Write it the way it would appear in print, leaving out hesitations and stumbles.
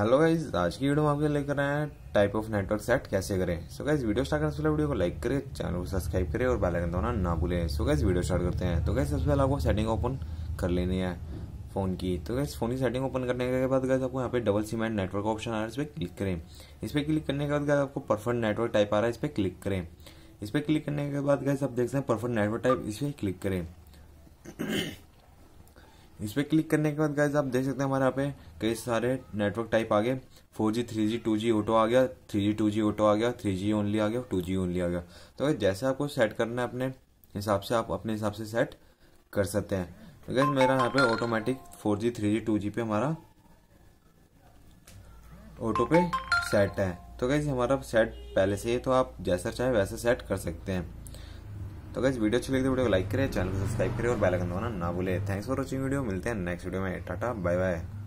Hello guys, आज की video में आपके लेकर आए हैं टाइप ऑफ नेटवर्क सेट कैसे करें। सो गाइस, वीडियो स्टार्ट करने से पहले वीडियो को लाइक करें, चैनल को सब्सक्राइब करें और बेल आइकन दबाना ना भूलें। सो गाइस, वीडियो स्टार्ट करते हैं। तो गाइस, सबसे पहले आपको सेटिंग ओपन कर लेनी है फोन की। तो गाइस, फोन की सेटिंग ओपन करने के बाद गाइस आपको यहाँ पे double SIM and network option आ रहा है, इस पर क्लिक करें। इस पर क्लिक करने के बाद गाइस आपको परफेक्ट नेटवर्क टाइप आ रहा है, इस पर क्लिक करें। इस पर क्लिक करने के बाद गाइस आप देख सकते हैं परफेक्ट नेटवर्क टाइप, इस पर क्लिक करें। इस पर क्लिक करने के बाद गाइस आप देख सकते हैं हमारे यहाँ पे कई सारे नेटवर्क टाइप आ गए। 4G, 3G, 2G ऑटो आ गया, 3G, 2G ऑटो आ गया, 3G ओनली आ गया, 2G ओनली आ गया। तो जैसे आपको सेट करना है अपने हिसाब से, आप अपने हिसाब से सेट कर सकते हैं। तो गाइस, मेरा यहाँ पे ऑटोमेटिक 4G, 3G, 2G पे हमारा ऑटो पे सेट है। तो गाइस, हमारा सेट पहले से ही, तो आप जैसा चाहे वैसा सेट कर सकते हैं। तो गाइस, वीडियो अच्छी लगी तो वीडियो को लाइक करें, चैनल को सब्सक्राइब करें और बेल आइकन दबाना ना भूलें। थैंक्स फॉर वॉचिंग वीडियो, मिलते हैं नेक्स्ट वीडियो में। Tata, bye bye.